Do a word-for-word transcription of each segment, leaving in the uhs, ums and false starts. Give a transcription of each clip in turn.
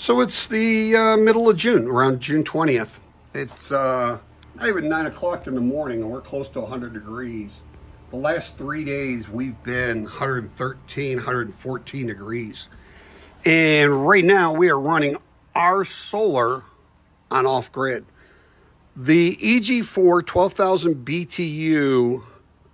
So it's the uh, middle of June, around June twentieth. It's uh, not even nine o'clock in the morning, and we're close to one hundred degrees. The last three days, we've been one hundred thirteen, one hundred fourteen degrees. And right now, we are running our solar on off-grid. The E G four twelve thousand B T U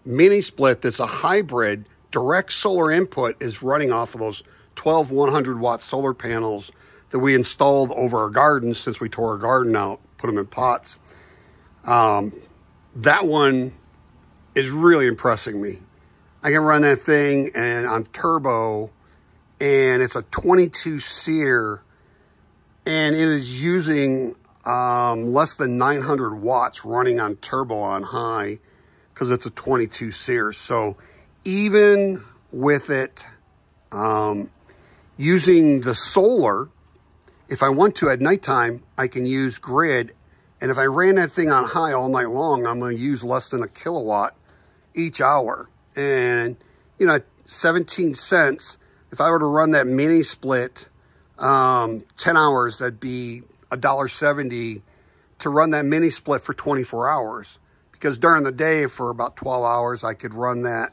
mini split that's a hybrid direct solar input is running off of those twelve one hundred watt solar panels that we installed over our garden since we tore our garden out, put them in pots. Um, that one is really impressing me. I can run that thing and on turbo, and it's a twenty-two SEER, and it is using um, less than nine hundred watts running on turbo on high because it's a twenty-two SEER. So even with it um, using the solar, if I want to at nighttime, I can use grid. And if I ran that thing on high all night long, I'm going to use less than a kilowatt each hour. And, you know, at seventeen cents, if I were to run that mini split um, ten hours, that'd be one dollar seventy to run that mini split for twenty-four hours. Because during the day for about twelve hours, I could run that,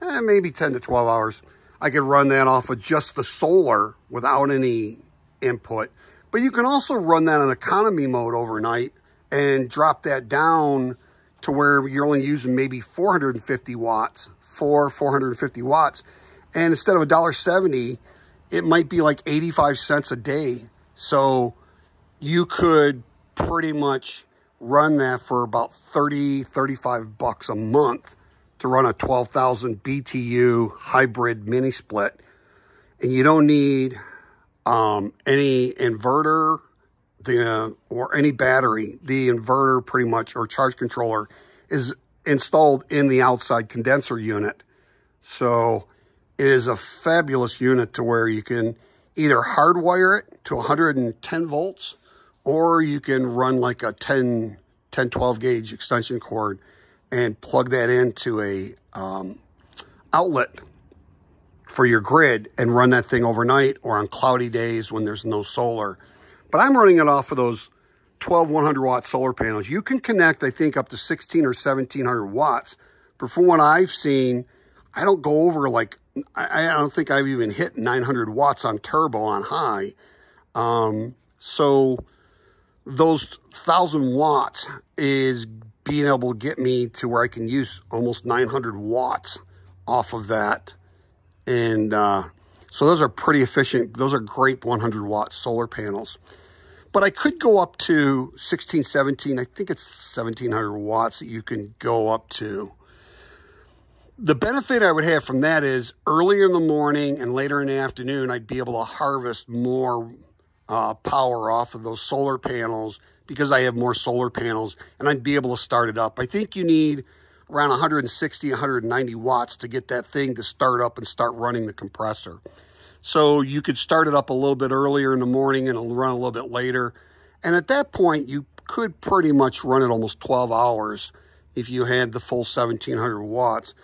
eh, maybe ten to twelve hours. I could run that off of just the solar without any input. But you can also run that on economy mode overnight and drop that down to where you're only using maybe four hundred fifty watts, four, four hundred fifty watts. And instead of one dollar seventy, it might be like eighty-five cents a day. So you could pretty much run that for about thirty, thirty-five bucks a month to run a twelve thousand B T U hybrid mini split. And you don't need Um, any inverter the uh, or any battery. The inverter pretty much, or charge controller, is installed in the outside condenser unit. So it is a fabulous unit to where you can either hardwire it to one hundred ten volts, or you can run like a ten, ten, twelve gauge extension cord and plug that into a um, outlet for your grid and run that thing overnight or on cloudy days when there's no solar. But I'm running it off of those twelve one hundred watt solar panels. You can connect, I think, up to sixteen or seventeen hundred watts. But from what I've seen, I don't go over like, I, I don't think I've even hit nine hundred watts on turbo on high. Um, so those one thousand watts is being able to get me to where I can use almost nine hundred watts off of that. And uh, so those are pretty efficient. Those are great one hundred watt solar panels. But I could go up to sixteen, seventeen. I think it's seventeen hundred watts that you can go up to. The benefit I would have from that is earlier in the morning and later in the afternoon, I'd be able to harvest more uh, power off of those solar panels because I have more solar panels, and I'd be able to start it up. I think you need around one hundred sixty, one hundred ninety watts to get that thing to start up and start running the compressor. So you could start it up a little bit earlier in the morning and it'll run a little bit later. And at that point, you could pretty much run it almost twelve hours if you had the full seventeen hundred watts,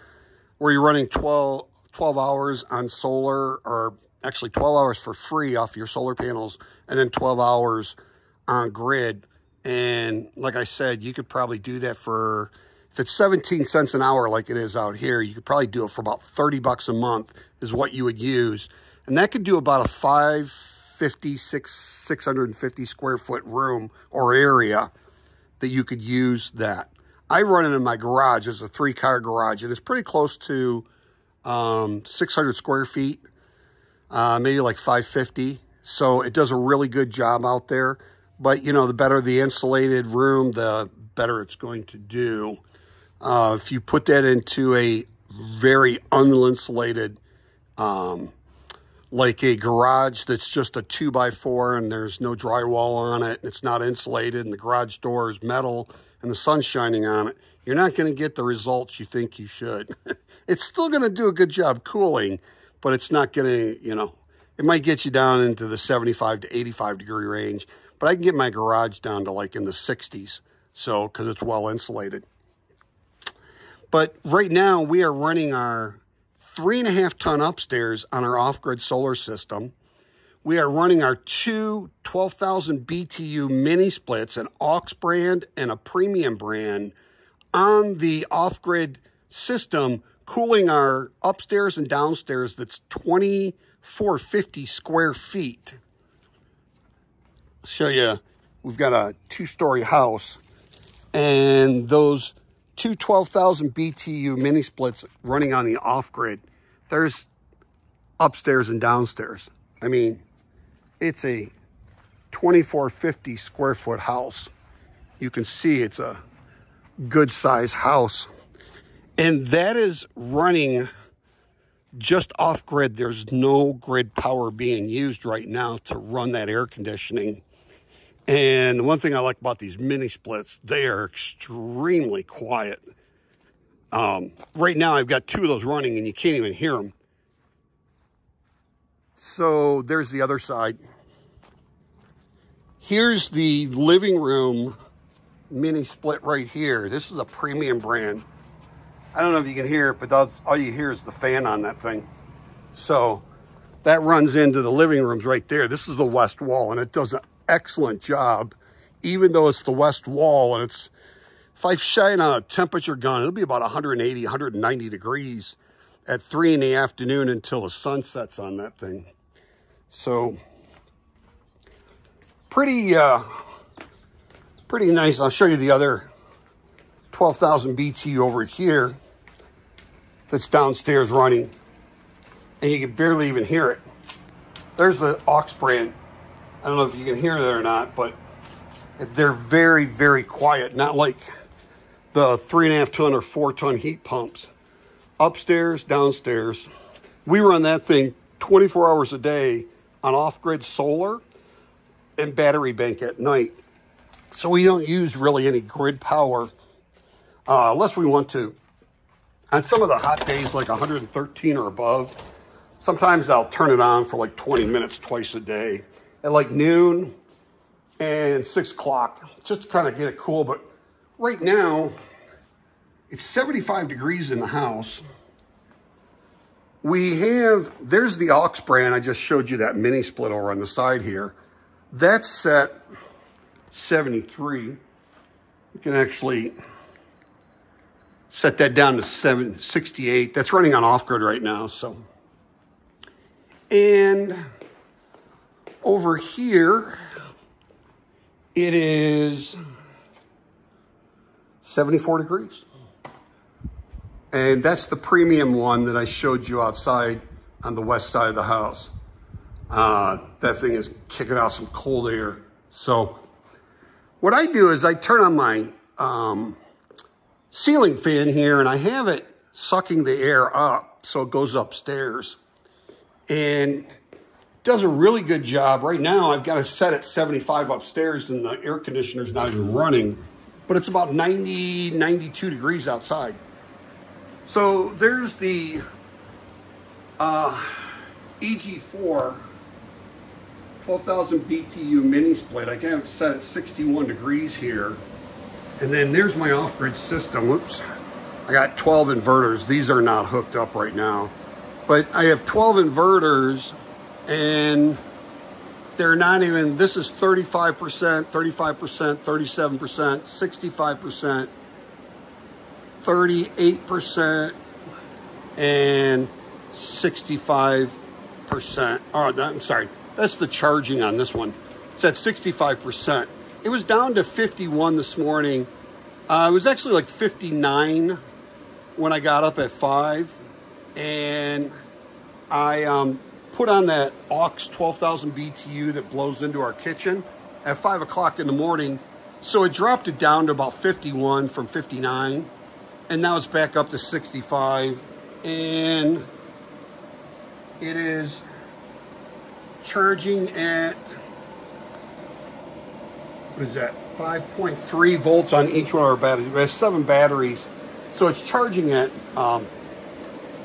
where you're running twelve, twelve hours on solar, or actually twelve hours for free off your solar panels, and then twelve hours on grid. And like I said, you could probably do that for, if it's seventeen cents an hour like it is out here, you could probably do it for about thirty bucks a month is what you would use. And that could do about a five fifty, six hundred fifty square foot room or area that you could use that. I run it in my garage. It's a three car garage, and it's pretty close to um, six hundred square feet, uh, maybe like five fifty. So it does a really good job out there. But you know, the better the insulated room, the better it's going to do. Uh, if you put that into a very uninsulated, um, like a garage that's just a two by four and there's no drywall on it, and it's not insulated, and the garage door is metal and the sun's shining on it, you're not going to get the results you think you should. It's still going to do a good job cooling, but it's not going to, you know, it might get you down into the seventy-five to eighty-five degree range, but I can get my garage down to like in the sixties. So, because it's well insulated. But right now, we are running our three and a half ton upstairs on our off-grid solar system. we are running our two twelve thousand B T U mini splits, an aux brand and a premium brand, on the off-grid system, cooling our upstairs and downstairs. That's twenty-four fifty square feet. I'll show you, we've got a two-story house, and those two twelve thousand B T U mini splits running on the off-grid, there's upstairs and downstairs. I mean, it's a twenty-four fifty square foot house. You can see it's a good size house. And that is running just off grid. There's no grid power being used right now to run that air conditioning. And the one thing I like about these mini splits, they are extremely quiet. Um, right now I've got two of those running and you can't even hear them. So there's the other side. Here's the living room mini split right here. This is a premium brand. I don't know if you can hear it, but that's, all you hear is the fan on that thing. So that runs into the living rooms right there. This is the west wall, and it does an excellent job, even though it's the west wall. And it's, if I shine on a temperature gun, it'll be about one eighty, one ninety degrees at three in the afternoon until the sun sets on that thing. So pretty, uh, pretty nice. I'll show you the other twelve thousand B T U over here that's downstairs running, and you can barely even hear it. There's the aux brand. I don't know if you can hear that or not, but they're very, very quiet. Not like the three and a half ton or four ton heat pumps. Upstairs, downstairs. We run that thing twenty-four hours a day on off-grid solar and battery bank at night. So we don't use really any grid power uh, unless we want to. On some of the hot days, like one hundred thirteen or above, sometimes I'll turn it on for like twenty minutes twice a day at like noon and six o'clock, just to kind of get it cool. But right now, it's seventy-five degrees in the house. We have, there's the aux brand. I just showed you that mini split over on the side here. That's set seventy-three. You can actually set that down to seven sixty-eight. That's running on off-grid right now, so. And over here, it is seventy-four degrees. And that's the premium one that I showed you outside on the west side of the house. Uh, that thing is kicking out some cold air. So what I do is I turn on my um, ceiling fan here, and I have it sucking the air up so it goes upstairs. And it does a really good job. Right now, I've got it set at seventy-five upstairs, and the air conditioner's not even running. But it's about ninety, ninety-two degrees outside. So there's the uh, E G four twelve thousand B T U mini split. I have it set at sixty-one degrees here. And then there's my off-grid system. Whoops. I got twelve inverters. These are not hooked up right now. But I have twelve inverters, and they're not even, this is thirty-five percent, thirty-five percent, thirty-seven percent, sixty-five percent, thirty-eight percent, and sixty-five percent. Oh, that, I'm sorry. That's the charging on this one. It's at sixty-five percent. It was down to fifty-one this morning. Uh, it was actually like fifty-nine when I got up at five. And I um, put on that aux twelve thousand B T U that blows into our kitchen at five o'clock in the morning. So it dropped it down to about fifty-one from fifty-nine. And now it's back up to sixty-five, and it is charging at, what is that, five point three volts on each one of our batteries. We have seven batteries, so it's charging at um,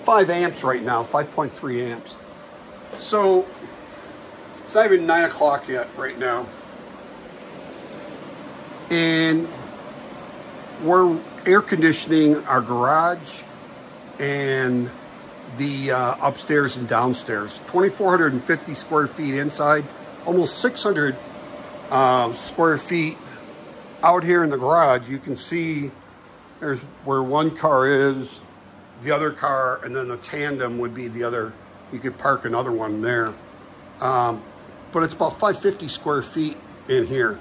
five amps right now, five point three amps. So it's not even nine o'clock yet right now, and we're air conditioning our garage and the uh, upstairs and downstairs. twenty-four fifty square feet inside, almost six hundred uh, square feet out here in the garage. You can see there's where one car is, the other car, and then a tandem would be the other. You could park another one there. Um, but it's about five hundred fifty square feet in here.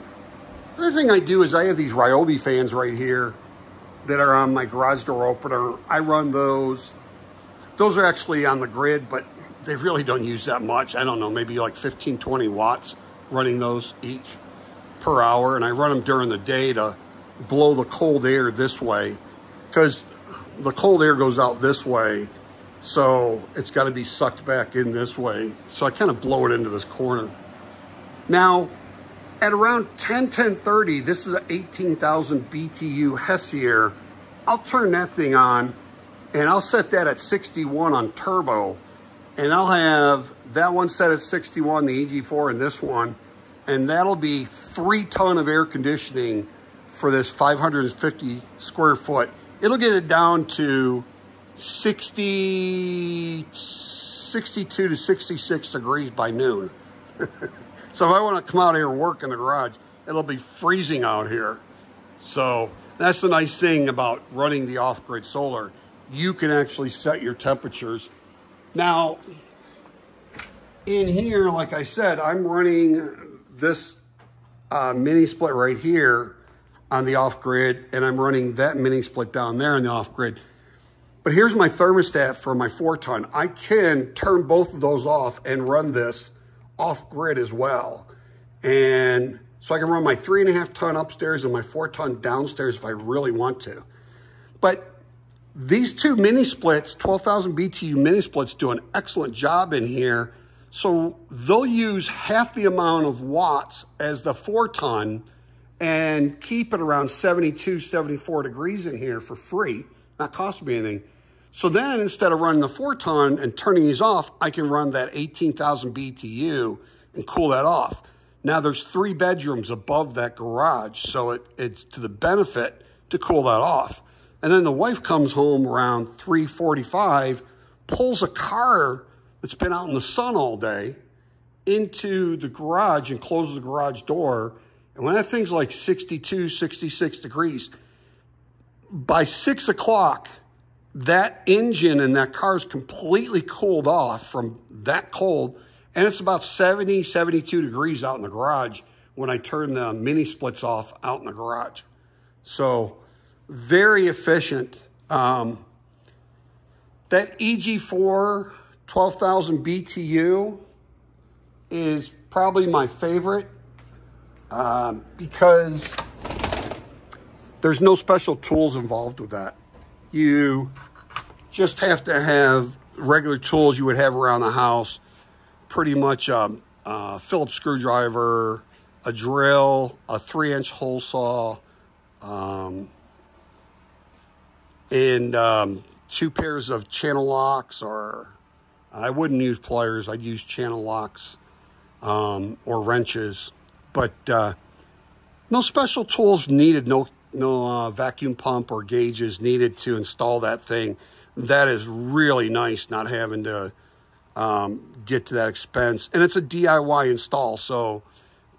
The other thing I do is I have these Ryobi fans right here that are on my garage door opener. I run those. Those are actually on the grid, but they really don't use that much. I don't know, maybe like fifteen, twenty watts running those each per hour. And I run them during the day to blow the cold air this way, because the cold air goes out this way. So it's got to be sucked back in this way. So I kind of blow it into this corner. Now, at around ten, ten thirty, this is an eighteen thousand B T U Hessier. I'll turn that thing on, and I'll set that at sixty-one on turbo. And I'll have that one set at sixty-one, the E G four, and this one. And that'll be three ton of air conditioning for this five hundred fifty square foot. It'll get it down to sixty, sixty-two to sixty-six degrees by noon. So if I want to come out here and work in the garage, it'll be freezing out here. So that's the nice thing about running the off-grid solar. You can actually set your temperatures. Now, in here, like I said, I'm running this uh, mini split right here on the off-grid, and I'm running that mini split down there on the off-grid. But here's my thermostat for my four ton. I can turn both of those off and run this off grid as well. And so I can run my three and a half ton upstairs and my four ton downstairs if I really want to. But these two mini splits, twelve thousand B T U mini splits, do an excellent job in here. So they'll use half the amount of watts as the four ton and keep it around seventy-two, seventy-four degrees in here for free, not costing me anything. So then instead of running the four ton and turning these off, I can run that eighteen thousand B T U and cool that off. Now there's three bedrooms above that garage, so it, it's to the benefit to cool that off. And then the wife comes home around three forty-five, pulls a car that's been out in the sun all day into the garage and closes the garage door. And when that thing's like sixty-two, sixty-six degrees, by six o'clock, that engine in that car is completely cooled off from that cold, and it's about seventy, seventy-two degrees out in the garage when I turn the mini splits off out in the garage. So very efficient. Um, that E G four twelve thousand B T U is probably my favorite uh, because there's no special tools involved with that. You just have to have regular tools you would have around the house, pretty much a, a Phillips screwdriver, a drill, a three inch hole saw, um, and um, two pairs of channel locks, or I wouldn't use pliers, I'd use channel locks um, or wrenches, but uh, no special tools needed, no No uh, vacuum pump or gauges needed to install that thing. That is really nice, not having to um, get to that expense. And it's a D I Y install, so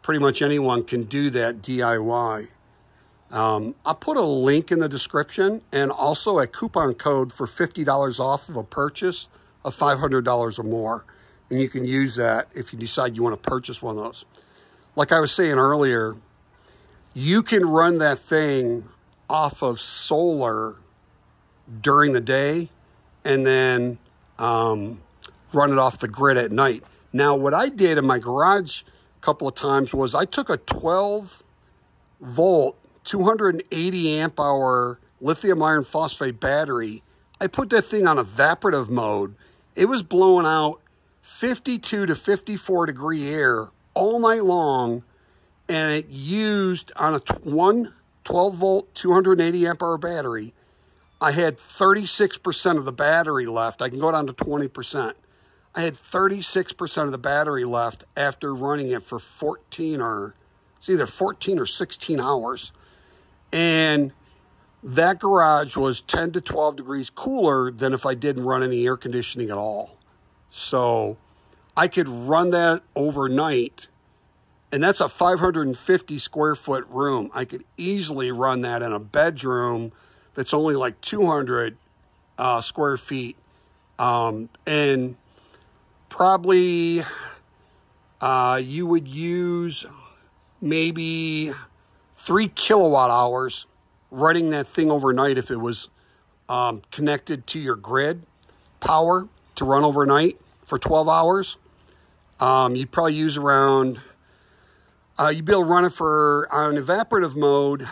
pretty much anyone can do that D I Y. Um, I'll put a link in the description and also a coupon code for fifty dollars off of a purchase of five hundred dollars or more. And you can use that if you decide you want to purchase one of those. Like I was saying earlier, you can run that thing off of solar during the day and then um, run it off the grid at night. Now, what I did in my garage a couple of times was I took a twelve volt, two hundred eighty amp hour lithium iron phosphate battery. I put that thing on evaporative mode. It was blowing out fifty-two to fifty-four degree air all night long, and it used, on a one twelve volt, two hundred eighty amp hour battery, I had thirty-six percent of the battery left. I can go down to twenty percent. I had thirty-six percent of the battery left after running it for fourteen or, it's either fourteen or sixteen hours. And that garage was ten to twelve degrees cooler than if I didn't run any air conditioning at all. So I could run that overnight, and that's a five hundred fifty square foot room. I could easily run that in a bedroom that's only like two hundred uh, square feet, um, and probably uh, you would use maybe three kilowatt hours running that thing overnight if it was um, connected to your grid power to run overnight for twelve hours. Um, you'd probably use around, uh, you'd be able to run it for, on evaporative mode,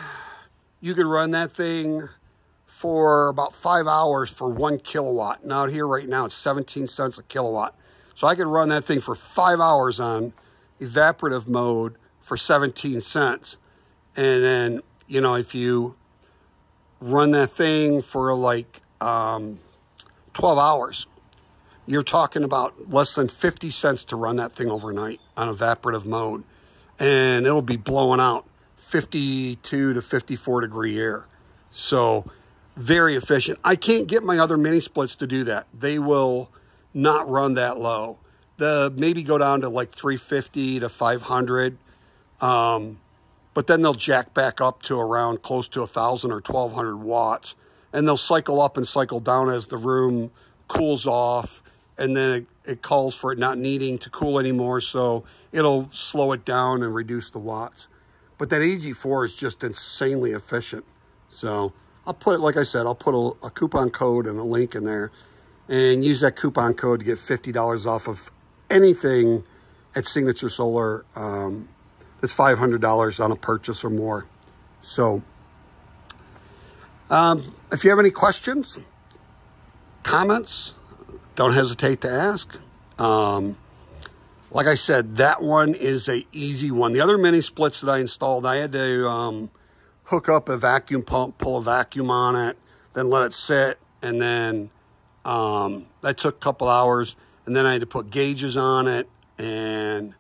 you could run that thing for about five hours for one kilowatt. And out here right now, it's seventeen cents a kilowatt. So I could run that thing for five hours on evaporative mode for seventeen cents. And then, you know, if you run that thing for like um, twelve hours, you're talking about less than fifty cents to run that thing overnight on evaporative mode. And it'll be blowing out fifty-two to fifty-four degree air. So very efficient. I can't get my other mini splits to do that. They will not run that low. The maybe go down to like three fifty to five hundred. Um, but then they'll jack back up to around close to one thousand or twelve hundred watts. And they'll cycle up and cycle down as the room cools off, and then it, it calls for it not needing to cool anymore, so it'll slow it down and reduce the watts. But that A G four is just insanely efficient. So I'll put, like I said, I'll put a, a coupon code and a link in there, and use that coupon code to get fifty dollars off of anything at Signature Solar um, that's five hundred dollars on a purchase or more. So um, if you have any questions, comments, don't hesitate to ask. Um, like I said, that one is an easy one. The other mini splits that I installed, I had to um, hook up a vacuum pump, pull a vacuum on it, then let it sit, and then um, that took a couple hours, and then I had to put gauges on it and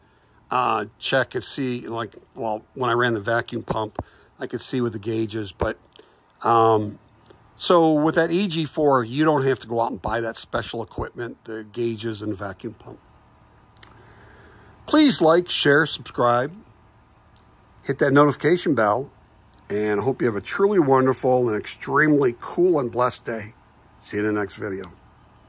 uh, check and see, like, well, when I ran the vacuum pump, I could see with the gauges, but um, so with that A G four, you don't have to go out and buy that special equipment, the gauges and vacuum pump. Please like, share, subscribe, hit that notification bell, and I hope you have a truly wonderful and extremely cool and blessed day. See you in the next video.